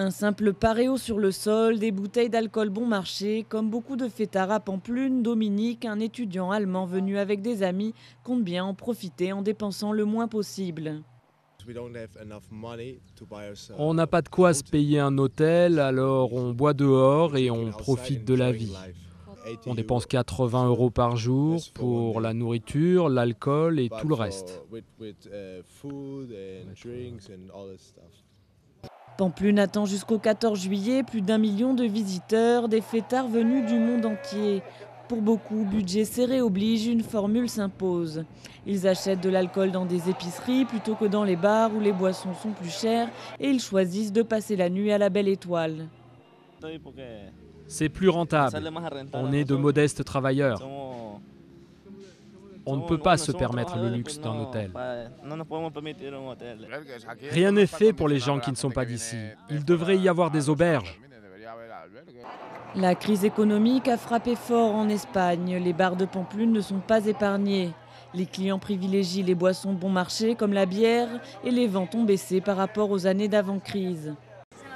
Un simple paréo sur le sol, des bouteilles d'alcool bon marché, comme beaucoup de fêtards à Pampelune, Dominique, un étudiant allemand venu avec des amis, compte bien en profiter en dépensant le moins possible. On n'a pas de quoi se payer un hôtel, alors on boit dehors et on profite de la vie. On dépense 80 € par jour pour la nourriture, l'alcool et tout le reste. Pampelune attend jusqu'au 14 juillet plus d'1 million de visiteurs, des fêtards venus du monde entier. Pour beaucoup, budget serré oblige, une formule s'impose. Ils achètent de l'alcool dans des épiceries plutôt que dans les bars où les boissons sont plus chères et ils choisissent de passer la nuit à la Belle Étoile. C'est plus rentable. On est de modestes travailleurs. On ne peut pas se permettre le luxe d'un hôtel. Rien n'est fait pour les gens qui ne sont pas d'ici. Il devrait y avoir des auberges. La crise économique a frappé fort en Espagne. Les bars de Pampelune ne sont pas épargnés. Les clients privilégient les boissons bon marché comme la bière et les ventes ont baissé par rapport aux années d'avant-crise.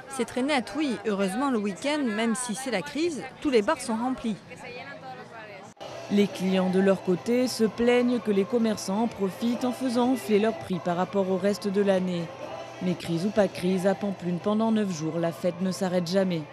C'est très net, oui. Heureusement, le week-end, même si c'est la crise, tous les bars sont remplis. Les clients de leur côté se plaignent que les commerçants en profitent en faisant enfler leurs prix par rapport au reste de l'année. Mais crise ou pas crise, à Pampelune, pendant 9 jours, la fête ne s'arrête jamais.